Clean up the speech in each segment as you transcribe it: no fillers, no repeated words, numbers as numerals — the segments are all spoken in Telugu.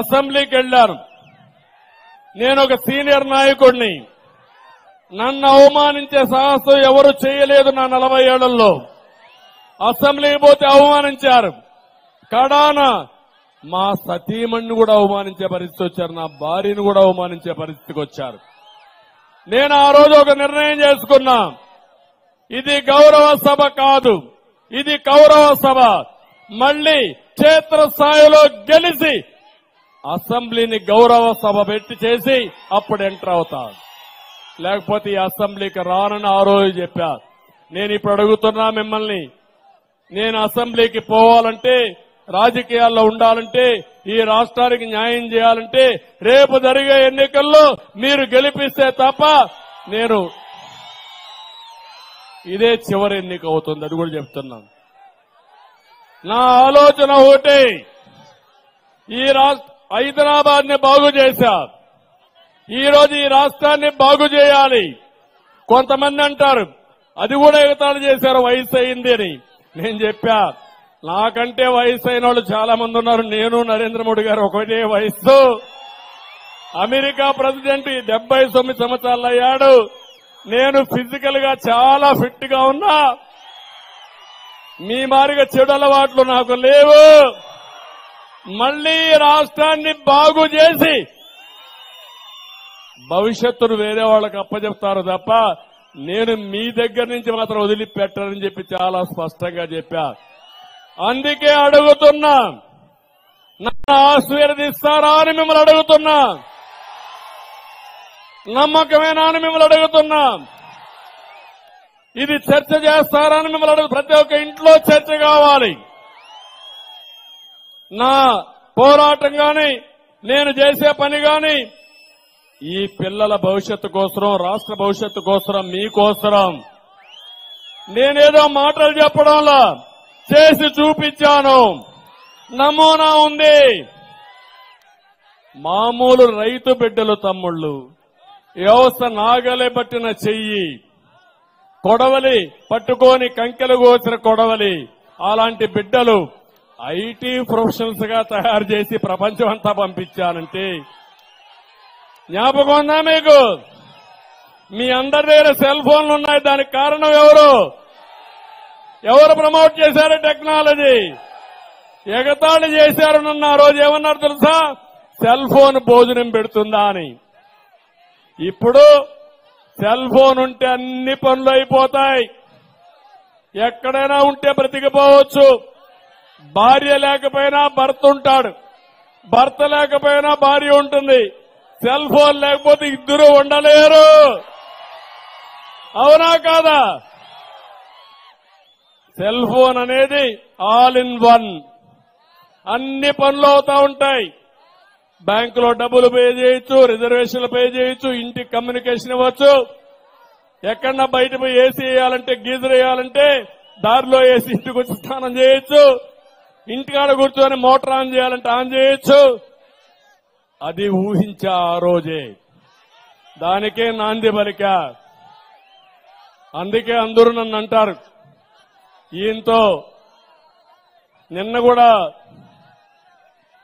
అసెంబ్లీకి వెళ్ళాను. నేను ఒక సీనియర్ నాయకుడిని, నన్ను అవమానించే సాహసం ఎవరు చేయలేదు నా 40 ఏళ్లలో. అసెంబ్లీకి పోతే అవమానించారు, కడాన మా సతీమణ్ణి కూడా అవమానించే పరిస్థితి వచ్చారు, నా భార్యను కూడా అవమానించే పరిస్థితికి వచ్చారు. నేను ఆ రోజు ఒక నిర్ణయం చేసుకున్నా, ఇది గౌరవ సభ కాదు, ఇది కౌరవ సభ. మళ్లీ క్షేత్రస్థాయిలో గెలిచి అసెంబ్లీని గౌరవ సభ పెట్టి చేసి అప్పుడు ఎంటర్ అవుతాను, లేకపోతే ఈ అసెంబ్లీకి రానని ఆ రోజు చెప్పారు. నేను ఇప్పుడు అడుగుతున్నా మిమ్మల్ని, నేను అసెంబ్లీకి పోవాలంటే, రాజకీయాల్లో ఉండాలంటే, ఈ రాష్ట్రానికి న్యాయం చేయాలంటే రేపు జరిగే ఎన్నికల్లో మీరు గెలిపిస్తే తప్ప నేను, ఇదే చివరి ఎన్నిక అవుతుంది, అది కూడా చెప్తున్నాను. నా ఆలోచన ఒకటే, ఈ రాష్ట్ర హైదరాబాద్ ని బాగు చేశారు, ఈరోజు ఈ రాష్ట్రాన్ని బాగు చేయాలి. కొంతమంది అంటారు అది కూడా ఎగతాళి చేశారు వయసు అయింది అని. నేను చెప్పా, నాకంటే వయసు అయిన వాళ్ళు చాలా మంది ఉన్నారు, నేను నరేంద్ర మోడీ గారు ఒకటే వయసు. అమెరికా ప్రెసిడెంట్ 79 సంవత్సరాలు అయ్యాడు, నేను ఫిజికల్ గా చాలా ఫిట్ గా ఉన్నా, మీ మారిగా చెడు అలవాట్లు నాకు లేవు. మళ్లీ రాష్ట్రాన్ని బాగు చేసి భవిష్యత్తును వేరే వాళ్ళకి అప్పచెప్తారు తప్ప నేను మీ దగ్గర నుంచి మాత్రం వదిలిపెట్టానని చెప్పి చాలా స్పష్టంగా చెప్పా. అందుకే అడుగుతున్నా, నన్ను ఆశీర్వదిస్తారా అని మిమ్మల్ని అడుగుతున్నా, నమ్మకమేనా అని మిమ్మల్ని అడుగుతున్నా, ఇది చర్చ చేస్తారా అని మిమ్మల్ని అడుగు. ప్రతి ఒక్క ఇంట్లో చర్చ కావాలి. నా పోరాటం గాని నేను చేసే పని గాని ఈ పిల్లల భవిష్యత్తు కోసరం, రాష్ట్ర భవిష్యత్తు కోసరం, మీకోసరం. నేనేదో మాటలు చెప్పడంలా చేసి చూపించాను, నమూనా ఉంది. మామూలు రైతు బిడ్డలు తమ్ముళ్ళు, వ్యవస్థ నాగలే పట్టిన చెయ్యి, కొడవలి పట్టుకొని కంకెలు కోసిన కొడవలి, అలాంటి బిడ్డలు ఐటీ ప్రొఫెషనల్స్ గా తయారు చేసి ప్రపంచం అంతా పంపించానంటే జ్ఞాపకం ఉందా మీకు? మీ అందరి దగ్గర సెల్ ఫోన్లు ఉన్నాయి, దానికి కారణం ఎవరు? ఎవరు ప్రమోట్ చేశారు టెక్నాలజీ? ఎగతాళి చేశారు నన్ను ఆ రోజు. ఏమన్నారు తెలుసా? సెల్ ఫోన్ భోజనం పెడుతుందా అని. ఇప్పుడు సెల్ ఫోన్ ఉంటే అన్ని పనులు అయిపోతాయి, ఎక్కడైనా ఉంటే బ్రతికిపోవచ్చు. భార్య లేకపోయినా భర్త ఉంటాడు, భర్త లేకపోయినా భార్య ఉంటుంది, సెల్ ఫోన్ లేకపోతే ఇద్దరు ఉండలేరు. అవునా కాదా? సెల్ ఫోన్ అనేది ఆల్ ఇన్ వన్, అన్ని పనులు అవుతా ఉంటాయి. బ్యాంకులో డబ్బులు పే చేయొచ్చు, రిజర్వేషన్లు పే చేయొచ్చు, ఇంటికి కమ్యూనికేషన్ ఇవ్వచ్చు, ఎక్కడన్నా బయట పోయి ఏసీ వేయాలంటే, గీజర్ వేయాలంటే దారిలో వేసి ఇంటికి వచ్చి స్నానం చేయొచ్చు, ఇంటికాడ కూర్చొని మోటార్ ఆన్ చేయాలంటే ఆన్ చేయొచ్చు. అది ఊహించా ఆ రోజే, దానికే నాంది బలిక. అందుకే అందరూ నన్ను అంటారు, ఈయనతో నిన్న కూడా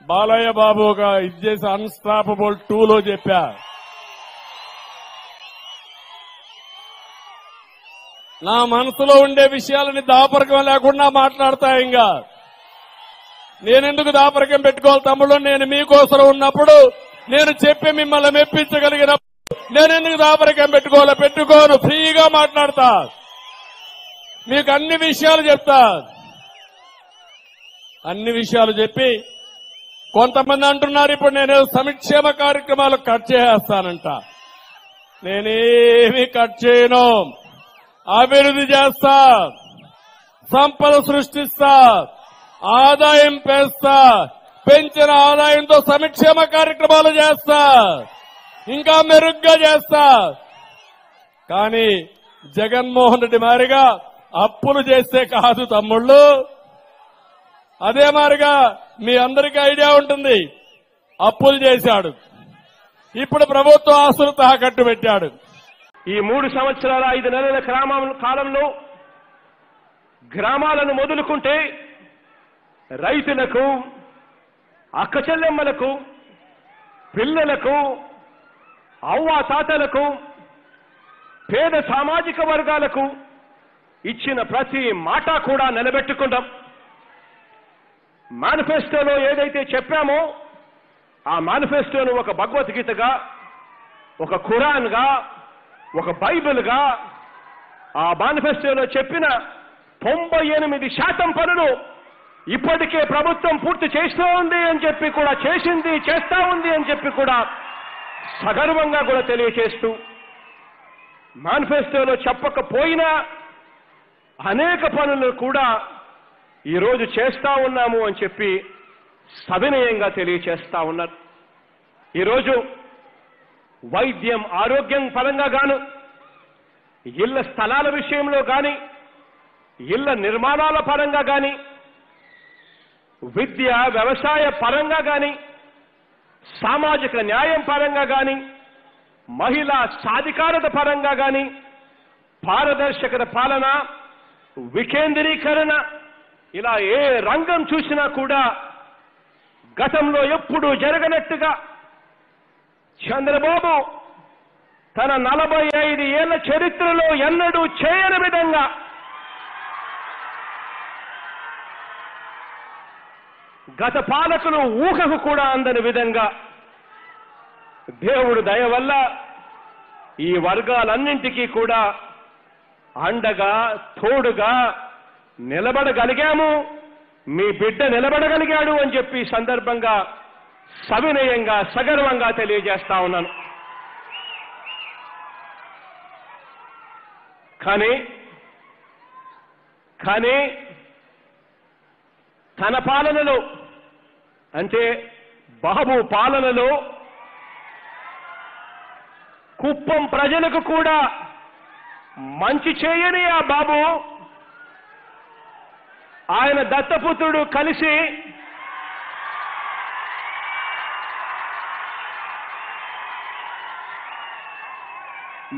బాలయ్య బాబు ఒక ఇది చేసి అన్స్టాపబుల్ 2లో చెప్పా, నా మనసులో ఉండే విషయాలని దాపరికం లేకుండా మాట్లాడతా. ఇంకా నేనెందుకు దాపరికం పెట్టుకోవాలి తమ్ముడు? నేను మీకోసం ఉన్నప్పుడు, నేను చెప్పి మిమ్మల్ని మెప్పించగలిగినప్పుడు నేనెందుకు దాపరికం పెట్టుకోవాలి? పెట్టుకోను, ఫ్రీగా మాట్లాడతా, మీకు అన్ని విషయాలు చెప్తా. అన్ని విషయాలు చెప్పి కొంతమంది అంటున్నారు ఇప్పుడు నేను సంక్షేమ కార్యక్రమాలు కట్ చేస్తానంట. నేనేమి కట్ చేయను, అభివృద్ధి చేస్తా, సంపద సృష్టిస్తా, ఆదాయం పెంచుతా, పెంచిన ఆదాయంతో సంక్షేమ కార్యక్రమాలు చేస్తా, ఇంకా మెరుగ్గా చేస్తా. కానీ జగన్మోహన్ రెడ్డి మారిగా అప్పులు చేస్తే కాదు తమ్ముళ్ళు. అదే మారిగా మీ అందరికీ ఐడియా ఉంటుంది, అప్పులు చేశాడు, ఇప్పుడు ప్రభుత్వ ఆస్తులు తాకట్టు పెట్టాడు. ఈ 3 సంవత్సరాల 5 నెలల కాలంలో గ్రామాలను మొదలుకుంటే రైతులకు, అక్కచెల్లెమ్మలకు, పిల్లలకు అవ్వాతాతలకు పేద సామాజిక వర్గాలకు ఇచ్చిన ప్రతి మాట కూడా నిలబెట్టుకుంటాం మానిఫెస్టోలో ఏదైతే చెప్పామో ఆ మానిఫెస్టోను ఒక భగవద్గీతగా ఒక ఖురాన్గా ఒక బైబిల్గా ఆ మానిఫెస్టోలో చెప్పిన 98% పనులు ఇప్పటికే ప్రభుత్వం పూర్తి చేస్తా ఉంది అని చెప్పి కూడా చేసింది చేస్తా ఉంది అని చెప్పి కూడా సగర్వంగా కూడా తెలియజేస్తూ మానిఫెస్టోలో చెప్పకపోయినా అనేక పనులు కూడా ఈ రోజు చేస్తా ఉన్నాము అని చెప్పి సవినయంగా తెలియజేస్తా ఉన్నారు ఈ రోజు వైద్యం ఆరోగ్యం పరంగా గాను ఇళ్ల స్థలాల విషయంలో గాని ఇళ్ల నిర్మాణాల పరంగా గాని విద్య వ్యవసాయ పరంగా గాని సామాజిక న్యాయం పరంగా గాని మహిళా సాధికారత పరంగా గాని పారదర్శకత పాలన వికేంద్రీకరణ ఇలా ఏ రంగం చూసినా కూడా గతంలో ఎప్పుడూ జరగనట్టుగా చంద్రబాబు తన 45 ఏళ్ల చరిత్రలో ఎన్నడూ చేయని విధంగా గత పాలకులు ఊహకు కూడా అందని విధంగా దేవుడు దయ వల్ల ఈ వర్గాలన్నింటికీ కూడా అండగా తోడుగా నిలబడగలిగాము మీ బిడ్డ నిలబడగలిగాడు అని చెప్పి సందర్భంగా సవినయంగా సగర్వంగా తెలియజేస్తా ఉన్నాను కానీ కానీ తన పాలనలో అంటే బాబు పాలనలో కుప్పం ప్రజలకు కూడా మంచి చేయని ఆ బాబు ఆయన దత్తపుత్రుడు కలిసి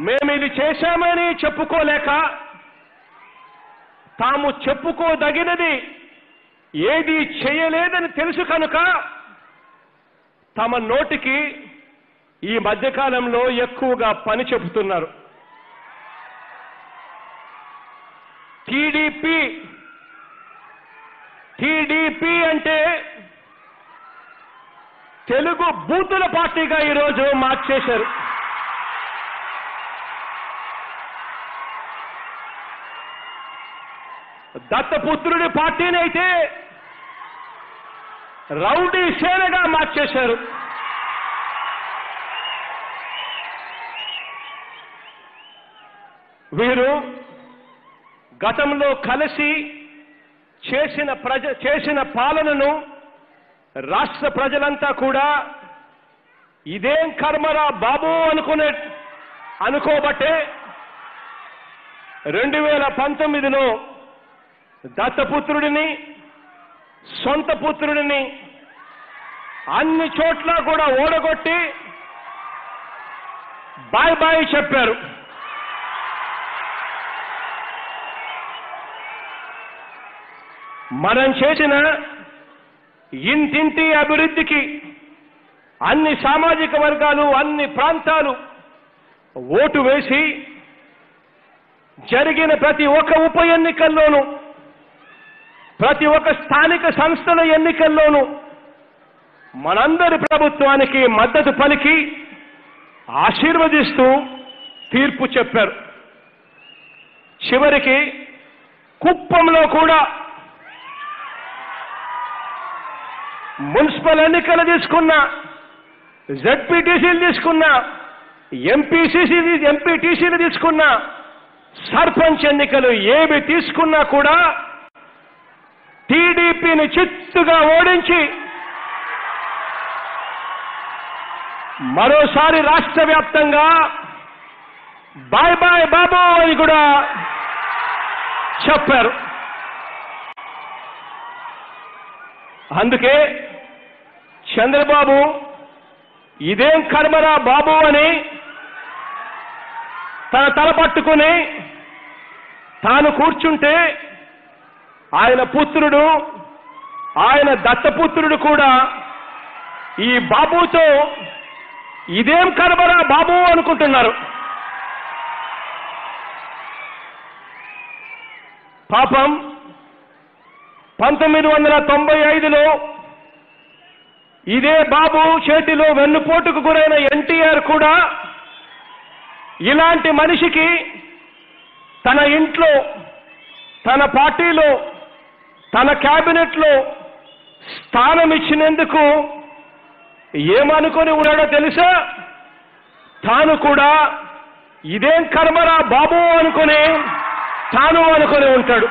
మేము ఇది చేశామని చెప్పుకోలేక తాము చెప్పుకోదగినది ఏది చేయలేదని తెలుసు కనుక తమ నోటికి ఈ మధ్యకాలంలో ఎక్కువగా పని చెబుతున్నారు టీడీపీ అంటే తెలుగు బూతుల పార్టీగా ఈరోజు మార్చేశారు దత్తపుత్రుడి పార్టీనైతే రౌడీ సేనగా మార్చేశారు వీరు గతంలో కలిసి చేసిన పాలనను రాష్ట్ర ప్రజలంతా కూడా ఇదేం కర్మరా బాబు అనుకోబట్టే 2019లో దత్తపుత్రుడిని సొంత పుత్రుడిని అన్ని చోట్ల కూడా ఓడగొట్టి బాయ్ బాయ్ చెప్పారు మనం చేసిన ఇంటింటి అభివృద్ధికి అన్ని సామాజిక వర్గాలు అన్ని ప్రాంతాలు ఓటు వేసి జరిగిన ప్రతి ఒక్క ఉప ఎన్నికల్లోనూ ప్రతి ఒక్క స్థానిక సంస్థల ఎన్నికల్లోనూ మనందరి ప్రభుత్వానికి మద్దతు పలికి ఆశీర్వదిస్తూ తీర్పు చెప్పారు చివరికి కుప్పంలో కూడా మున్సిపల్ ఎన్నికలు తీసుకున్నా జెడ్పీటీసీలు తీసుకున్నా ఎంపీటీసీలు తీసుకున్నా సర్పంచ్ ఎన్నికలు ఏవి తీసుకున్నా కూడా టీడీపీని చిత్తుగా ఓడించి మరోసారి రాష్ట్ర వ్యాప్తంగా బాయ్ బాయ్ బాబు అని కూడా చెప్పారు అందుకే చంద్రబాబు ఇదేం కర్మరా బాబు అని తన తల పట్టుకుని తాను కూర్చుంటే ఆయన పుత్రుడు ఆయన దత్తపుత్రుడు కూడా ఈ బాబుతో ఇదేం కర్మరా బాబు అనుకుంటున్నారు. పాపం 1995లో ఇదే బాబు చేతిలో వెన్నుపోటుకు గురైన ఎన్టీఆర్ కూడా ఇలాంటి మనిషికి తన ఇంట్లో, తన పార్టీలో, తన క్యాబినెట్లో స్థానం ఇచ్చినందుకు ఏమనుకొని ఉన్నాడో తెలుసా? తాను కూడా ఇదేం కర్మరా బాబు అనుకుని ఉంటాడు.